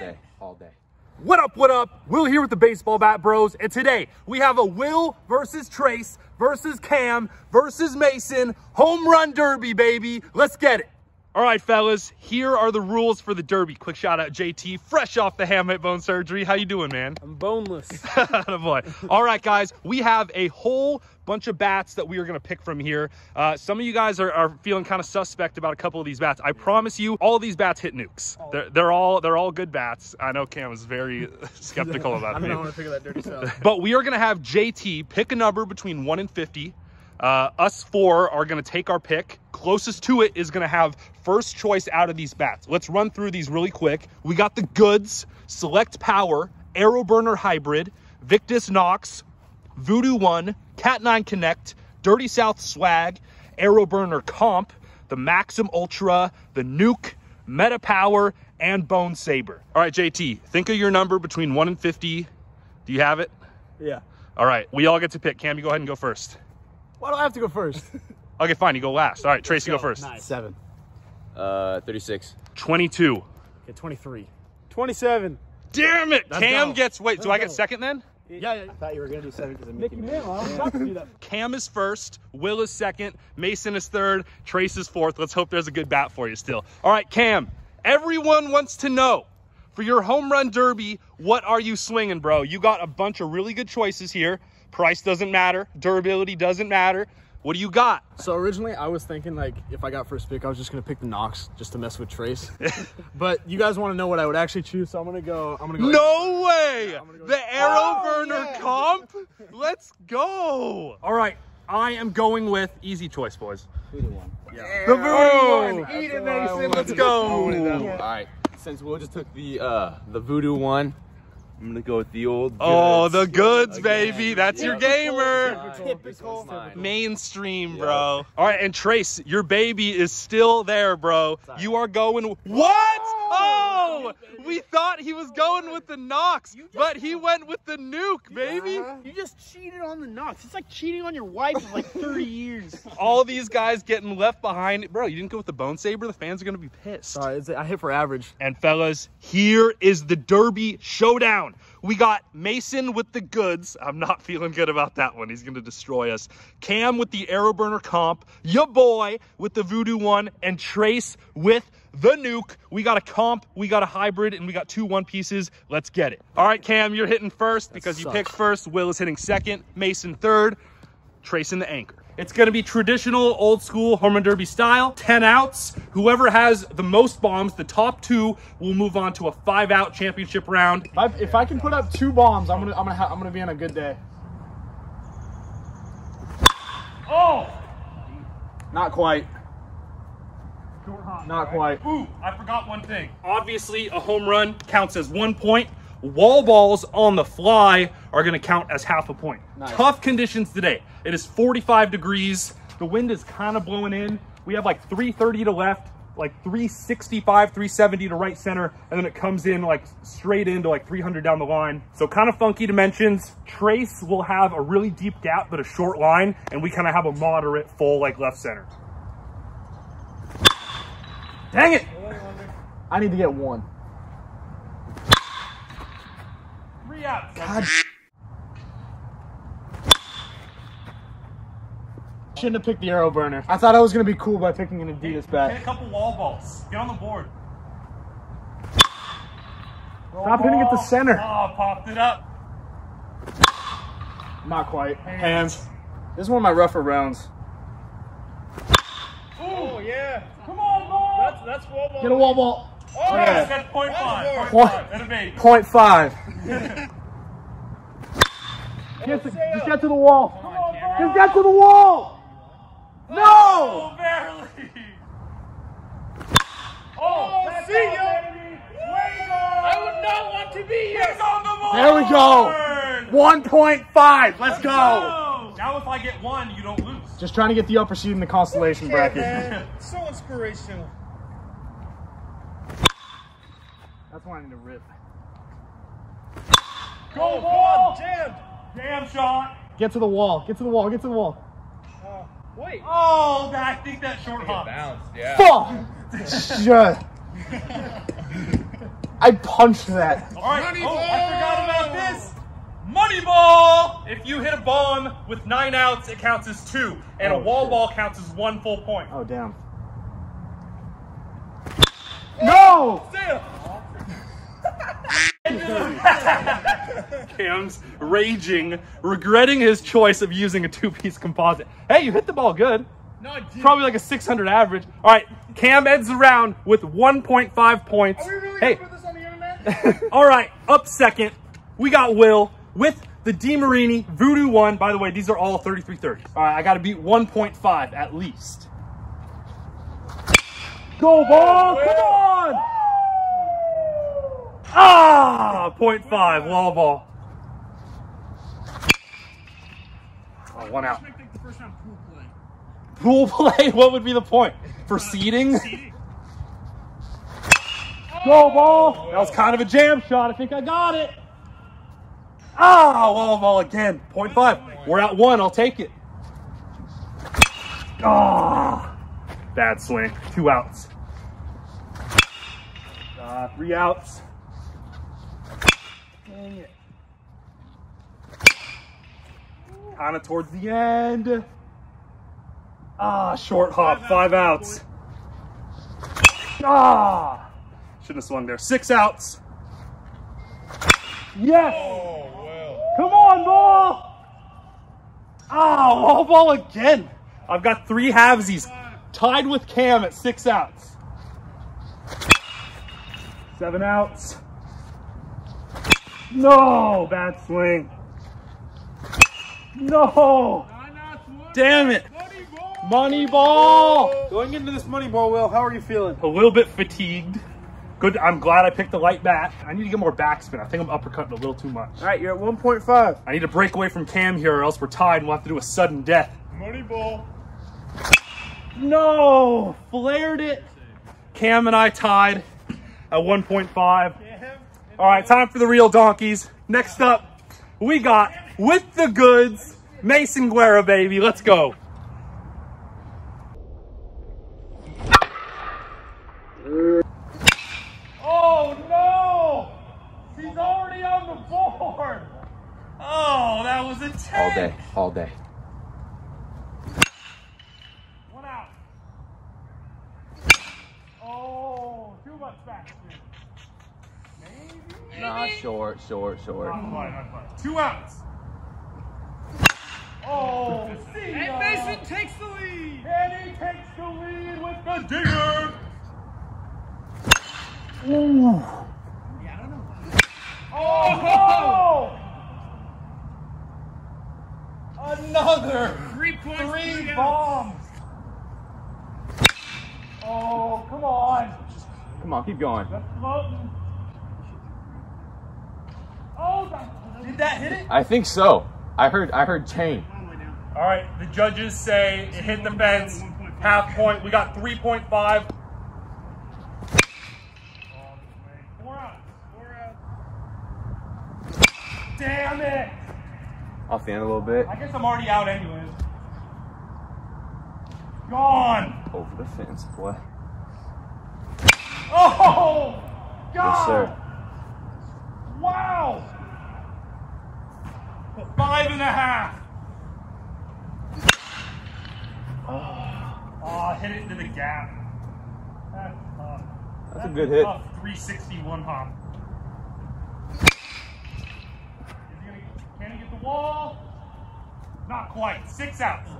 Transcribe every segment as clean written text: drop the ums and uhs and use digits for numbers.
day, all day. What up, Will here with the Baseball Bat Bros, and today we have a Will versus Trace versus Cam versus Mason home run derby, baby. Let's get it. All right, fellas, here are the rules for the derby. Quick shout out JT, fresh off the hamate bone surgery. How you doing, man? I'm boneless. Attaboy. All right, guys, we have a whole bunch of bats that we are going to pick from here. Some of you guys are feeling kind of suspect about a couple of these bats. I promise you, all these bats hit nukes. They're all good bats. I know Cam was very skeptical about it. I don't want to figure that dirty stuff. But we are going to have JT pick a number between 1 and 50. Us four are going to take our pick. Closest to it is going to have first choice out of these bats. Let's run through these really quick. We got the Goods, Select Power, Aeroburner Hybrid, Victus Nox, Voodoo One, Cat9 Connect, Dirty South Swag, Aeroburner Comp, the Maxum Ultra, the Nuke, Meta Power, and Bone Saber. All right, JT, think of your number between 1 and 50. Do you have it? Yeah. All right, we all get to pick. Cam, you go ahead and go first. Why do I have to go first? Okay, fine. You go last. All right, Trace, you go first. Nice. 7. 36. 22. Okay, 23. 27. Damn it! Let's Cam go. Gets... Wait, do I get second then? Yeah. I thought you were going to do 7 because of Mickey Mouse. I was about to do that. Cam is first. Will is second. Mason is third. Trace is fourth. Let's hope there's a good bat for you still. All right, Cam. Everyone wants to know, for your home run derby, what are you swinging, bro? You got a bunch of really good choices here. Price doesn't matter. Durability doesn't matter. What do you got? So originally I was thinking, like, if I got first pick, I was just going to pick the Nox just to mess with Trace. But you guys want to know what I would actually choose, so I'm going to go. No way! Yeah, go the Aeroburner Comp? Let's go! All right, I am going with easy choice, boys. Voodoo One. Yeah. The Voodoo One! Eat it, Mason. Let's go! Yeah. All right, since Will just took the Voodoo One, I'm going to go with the old Goods. Oh, the Goods, baby. That's your gamer. Typical. Mainstream, bro. All right, and Trace, your baby is still there, bro. You are going... What? Oh! We thought he was going with the Nox, but he went with the Nuke, baby. You just cheated on the Nox. It's like cheating on your wife for like 30 years. All these guys getting left behind. Bro, you didn't go with the Bone Saber? The fans are going to be pissed. Sorry, I hit for average. And fellas, here is the derby showdown. We got Mason with the Goods. I'm not feeling good about that one. He's going to destroy us. Cam with the Aeroburner Comp. Your boy with the Voodoo One. And Trace with the Nuke. We got a Comp, we got a Hybrid, and we got 2 1 pieces. Let's get it. All right, Cam, you're hitting first because you picked first. Will is hitting second. Mason third. Trace in the anchor. It's going to be traditional, old-school home run derby style. 10 outs. Whoever has the most bombs, the top two, will move on to a 5-out championship round. If I can put up 2 bombs, I'm gonna be on a good day. Oh! Not quite. Not quite. Ooh, I forgot one thing. Obviously, a home run counts as 1 point. Wall balls on the fly are going to count as half a point. Nice. Tough conditions today. It is 45 degrees. The wind is kind of blowing in. We have like 330 to left, like 365, 370 to right center, and then it comes in like straight into like 300 down the line. So kind of funky dimensions. Trace will have a really deep gap but a short line, and we kind of have a moderate full like left center. Dang it! I need to get 1. God. Shouldn't have picked the Aeroburner. I thought I was gonna be cool by picking an Adidas bat. Get a couple wall balls. Get on the board. Stop hitting at the center. Oh, popped it up. Not quite. Hands. This is one of my rougher rounds. Oh yeah. Come on, ball. That's wall ball. Get a wall ball. Oh, yes, that's 0.5. Point five. Just get to the wall. Come on, just get to the wall. No! Barely. Oh, see ya. I would not want to be here. On the board. There we go. 1.5. Let's go. Now if I get 1, you don't lose. Just trying to get the upper seed in the constellation bracket. Man. So inspirational. That's why I need to rip. Go, ball! Damn shot! Get to the wall, get to the wall, get to the wall. Wait. Oh, I think that short hop. Bounced, yeah. Fuck! Shut. I punched that. All right. Moneyball. Oh, I forgot about this. Moneyball. If you hit a bomb with 9 outs, it counts as 2, and a wall ball counts as 1 full point. Oh damn. No. Cam's raging, regretting his choice of using a 2-piece composite. Hey, you hit the ball good. No, I didn't. Probably like a 600 average. All right, Cam ends the round with 1.5 points. Are we really gonna put this on the internet? All right, up second, we got Will with the DeMarini Voodoo One. By the way, these are all 3330s. All right, I got to beat 1.5 at least. Go ball! Come on! Ah, 0.5 wall ball. Oh, 1 out. Pool play? What would be the point? For seeding? Go ball! That was kind of a jam shot. I think I got it. Ah, wall ball again. 0.5. We're at 1. I'll take it. Ah, bad swing. 2 outs. 3 outs. Dang it. Kind of towards the end. Ah, short hop, 5 outs. Ah, shouldn't have swung there. 6 outs. Yes. Oh, well. Come on, ball. Ah, wall ball again. I've got 3 halvesies, tied with Cam at 6 outs. 7 outs. No, bad swing. No. Damn it. Moneyball! Going into this Moneyball, Will, how are you feeling? A little bit fatigued. Good, I'm glad I picked the light bat. I need to get more backspin. I think I'm uppercutting a little too much. All right, you're at 1.5. I need to break away from Cam here or else we're tied and we'll have to do a sudden death. Moneyball. No! Flared it. Cam and I tied at 1.5. All right, time for the real donkeys. Next up, we got, with the goods, Mason Guerra, baby. Let's go. Oh no! He's already on the board! Oh, that was a tank! All day, all day. 1 out. Oh, too much back. Maybe? Nah, short. Not quite, not quite. 2 outs. Oh, see ya. And Mason takes the lead! And he takes the lead with the digger! Ooh. Yeah, I don't know. Oh! No! Another 3 points, 3 bombs. Oh, come on. Come on, keep going. That's floating. Oh, did that hit it? I think so. I heard chain. All right, the judges say it hit the fence. Half point. We got 3.5. Damn it! Off the end a little bit. I guess I'm already out anyways. Gone! Over the fence, boy. Oh! God! Yes, sir. Wow! 5.5. Oh, I hit it into the gap. That's tough. That's a good hit. 361 hop. Can he get the wall? Not quite. 6 outs.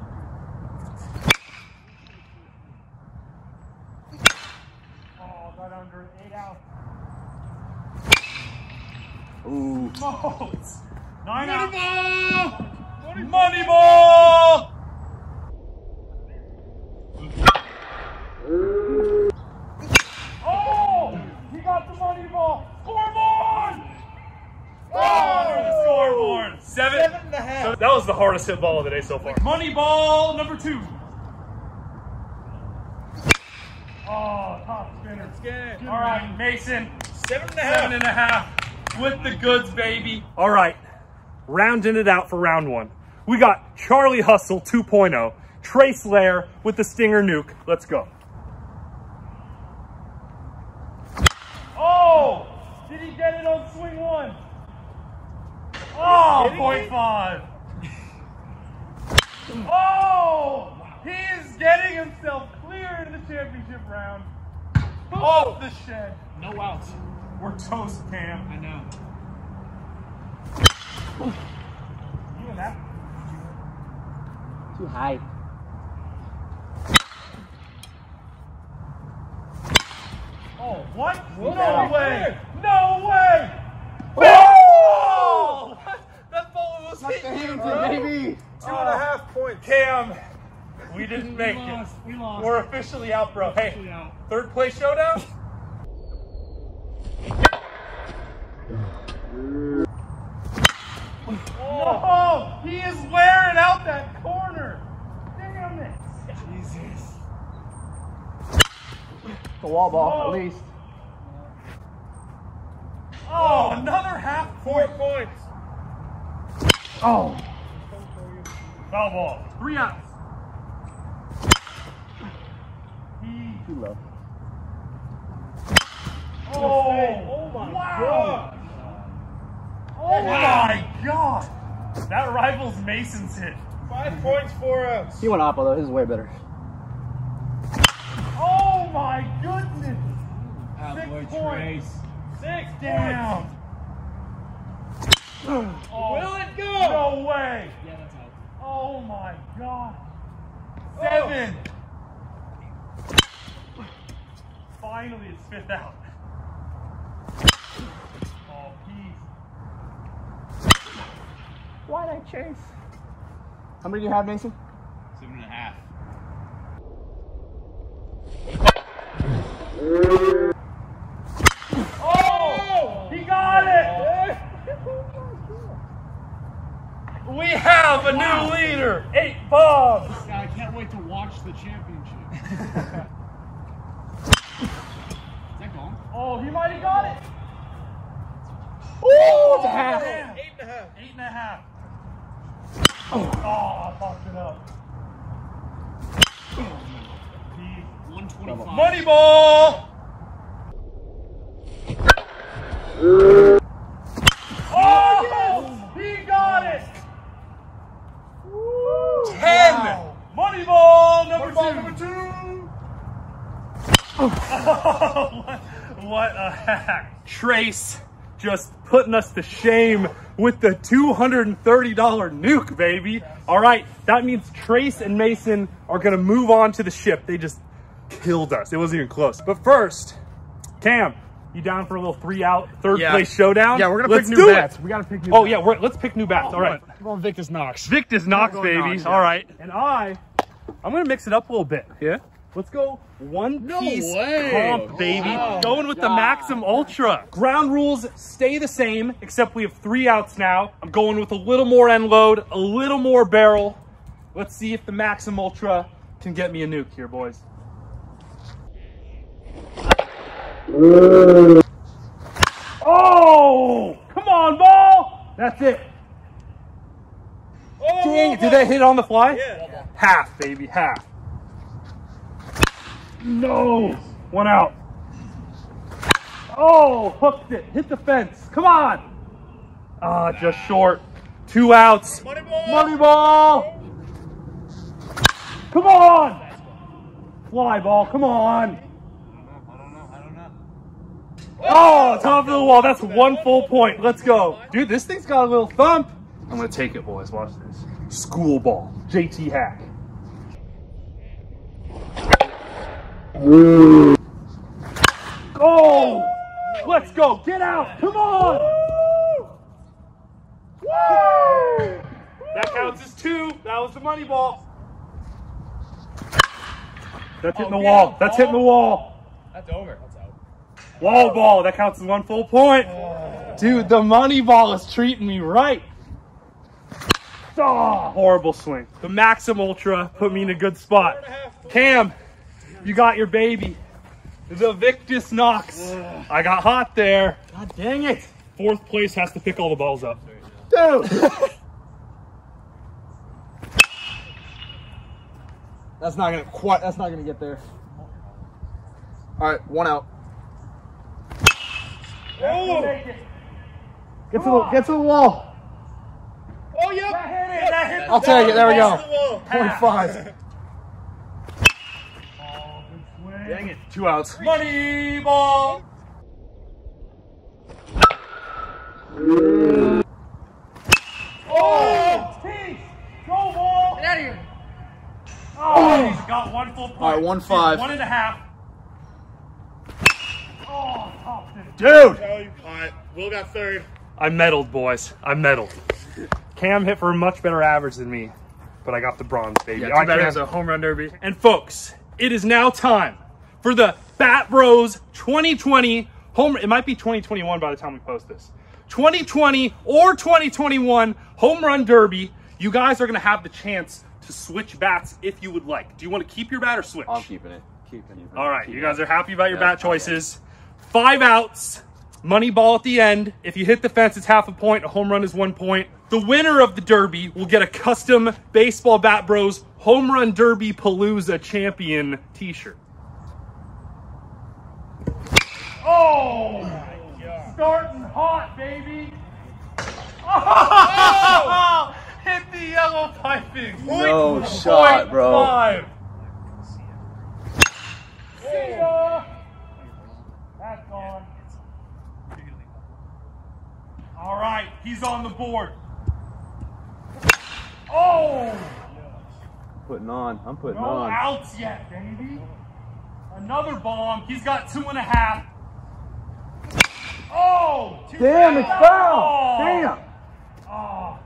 Oh, right under. 8 outs. Ooh. Oh, 9 outs. Moneyball! Moneyball! Oh! He got the Moneyball! Scoreboard! Oh, scoreboard! 7.5. So that was the hardest hit ball of the day so far. Moneyball number 2. Oh, top spinner. Let's get it. All right, Mason. 7.5. 7.5 with the goods, baby. All right, rounding it out for round 1. We got Charlie Hustle 2.0, Trace Lair with the Stinger Nuke. Let's go. Oh, Oh! He is getting himself clear into the championship round. Oh, the shed. No outs. We're toast, Cam. I know. You and that. Too high. Oh, what? Whoa. No way! No way! Oh! That ball was hitting baby. 2.5 points. Cam, we didn't make it. We lost. We're officially out, bro. Officially hey, out. Third place showdown? Oh, he is wearing out that corner. Damn it. Jesus. The wall ball, at least. Oh, another 0.5 point. 4 points. Oh. Foul ball. 3 outs. Too low. Oh, oh my God. Oh my God. That rivals Mason's hit. 5 points, 4 outs. He went oppo though. His is way better. Oh my goodness! 6 points. 6 down. Oh, will it go? No way! Yeah, that's out. Oh my God! 7. Oh. Finally, it's 5th out. Oh, peace. Why'd I chase? How many do you have, Mason? 7.5. Oh! He got it! We have a new leader! 8 bombs! I can't wait to watch the championship. Is that gone? Oh, he might have got it! Oh, it's a half! 8.5. 8.5. Oh, I fucked it up. Oh. 125. Money ball! Oh! Yes! He got it! Woo. 10! Wow. Money ball number 2! Oh, what a hack. Trace just putting us to shame with the $230 nuke, baby. All right, that means Trace and Mason are going to move on to the ship. They just killed us. It wasn't even close. But first, Cam, you down for a little 3-out third place showdown? Yeah, we're gonna pick new bats. We gotta pick new bats. Oh yeah, let's pick new bats. All right, we're on Victus Nox. Victus Nox, baby. Nox, yeah. All right. And I'm gonna mix it up a little bit. Yeah. Let's go one piece comp, baby. Wow. Going with the Maxum Ultra. Ground rules stay the same, except we have 3 outs now. I'm going with a little more end load, a little more barrel. Let's see if the Maxum Ultra can get me a nuke here, boys. Oh, come on, ball! That's it. Oh, dang, did that hit on the fly? Yeah. Half, baby, half. No, 1 out. Oh, hooked it. Hit the fence. Come on. Ah, just short. 2 outs. Money ball. Money ball. Come on. Fly ball. Come on. Oh, top of the wall. That's 1 full point. Let's go. Dude, this thing's got a little thump. I'm going to take it, boys. Watch this. School ball. JT hack. Oh, let's go. Get out. Come on. Woo! That counts as 2. That was the money ball. That's hitting the wall. That's hitting the wall. That's over. Wall ball, that counts as 1 full point. Oh. Dude, the money ball is treating me right. Oh, horrible swing. The Maxum Ultra put me in a good spot. Cam, you got your baby. The Victus Nox. Whoa. I got hot there. God dang it. 4th place has to pick all the balls up. Dude. that's not gonna get there. All right, 1 out. Oh. Get to the wall. Oh, yep. That hit it. I'll take it. There we go. 0.5. Dang it. 2 outs. Money ball. Oh! Peace! Go ball! Get out of here. Oh, he's got one full point. All right, 1-5. Dude, 1.5. Oh, top it. Dude! All right, Will got third. I meddled, boys. I meddled. Cam hit for a much better average than me, but I got the bronze, baby. Yeah, that is a home run derby. And folks, it is now time for the Bat Bros 2020 home. It might be 2021 by the time we post this. 2020 or 2021 home run derby. You guys are gonna have the chance to switch bats if you would like. Do you want to keep your bat or switch? I'm keeping it. Keeping it. All right, you guys are happy about your bat choices. 5 outs. Money ball at the end. If you hit the fence, it's 0.5 point. A home run is 1 point. The winner of the derby will get a custom Baseball Bat Bros Home Run Derby Palooza Champion t-shirt. Oh my God. Starting hot, baby. Oh! Hit the yellow piping. No shot, bro. 5. See ya. That's gone. All right, he's on the board. Oh! Putting on. I'm putting on. No outs yet, baby. Another bomb. He's got 2.5. Oh! Damn, it's foul! Damn! Oh,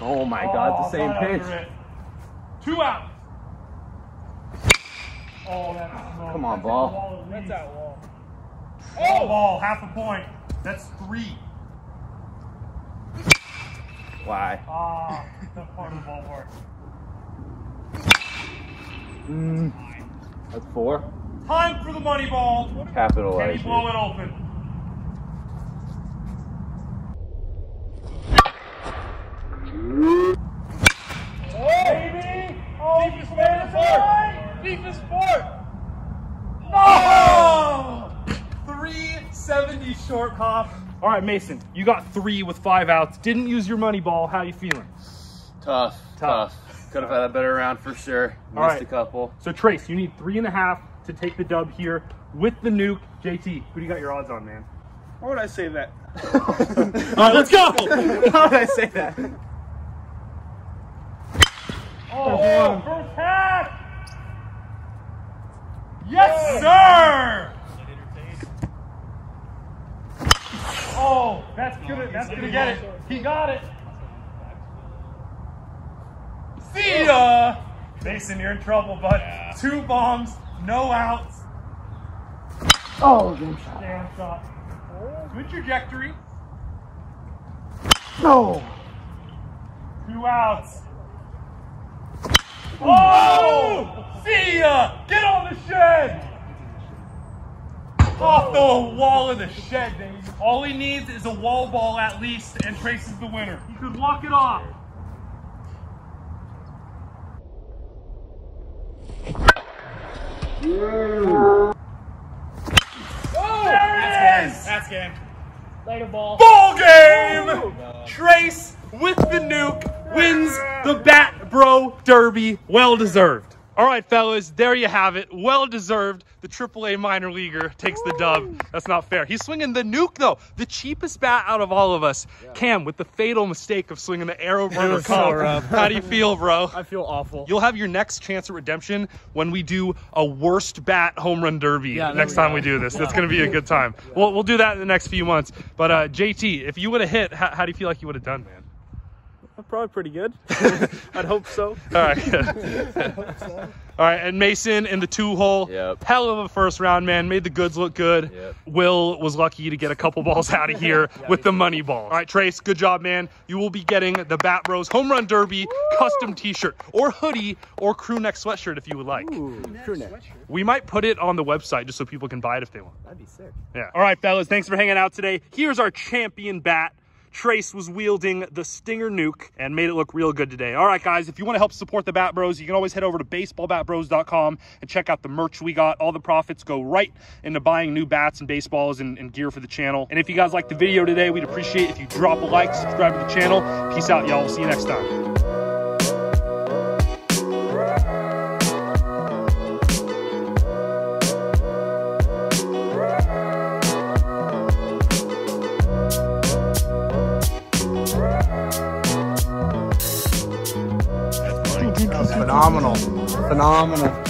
oh my God, the same pitch. 2 outs. Oh, that was smoke. Come on, ball. That's that wall. Oh! Ball, 0.5 point. That's 3. Why? Ah, that part of the ball works. That's 4. Time for the money ball. Capital A. Can you blow it open? Oh, baby! Oh, deepest sport! Deepest sport! No! 370 short hop. All right, Mason, you got 3 with 5 outs. Didn't use your money ball. How you feeling? Tough. Could have had a better round for sure. Missed a couple. So, Trace, you need 3.5 to take the dub here with the nuke. JT, who do you got your odds on, man? Why would I say that? All right, let's go. Why would I say that? Oh, first half. Yes, sir. Oh, that's gonna get it. He got it. See ya! Mason, you're in trouble, bud. Yeah. 2 bombs, no outs. Oh, good shot. Damn shot. Good trajectory. No! 2 outs. Oh! See ya! Get on the shed! Off the wall of the shed, baby. All he needs is a wall ball at least, and Trace is the winner. He could walk it off. Oh, there it is! That's game. Later, ball. Ball game! Oh, Trace with the nuke wins the Bat Bro Derby. Well deserved. All right, fellas, there you have it. Well deserved. The AAA minor leaguer takes the dub. That's not fair. He's swinging the nuke, though. The cheapest bat out of all of us. Yeah. Cam, with the fatal mistake of swinging the Aeroburner Comp. How do you feel, bro? I feel awful. You'll have your next chance at redemption when we do a worst bat home run derby next time we do this. That's going to be a good time. Yeah. We'll do that in the next few months. But JT, if you would have hit, how do you feel like you would have done, man? Probably pretty good. I'd hope so. All right. All right, and Mason in the 2-hole. Yep. Hell of a first round, man. Made the goods look good. Yep. Will was lucky to get a couple balls out of here with the money ball. All right, Trace, good job, man. You will be getting the Bat Bros Home Run Derby custom t-shirt or hoodie or crew neck sweatshirt if you would like. Ooh, crew neck. We might put it on the website just so people can buy it if they want. That'd be sick. Yeah. All right, fellas, thanks for hanging out today. Here's our champion bat. Trace was wielding the Stinger Nuke and made it look real good today. All right, guys, if you want to help support the Bat Bros, you can always head over to baseballbatbros.com and check out the merch we got. All the profits go right into buying new bats and baseballs and gear for the channel. And if you guys liked the video today, we'd appreciate it if you drop a like, subscribe to the channel. Peace out, y'all. We'll see you next time. That was phenomenal.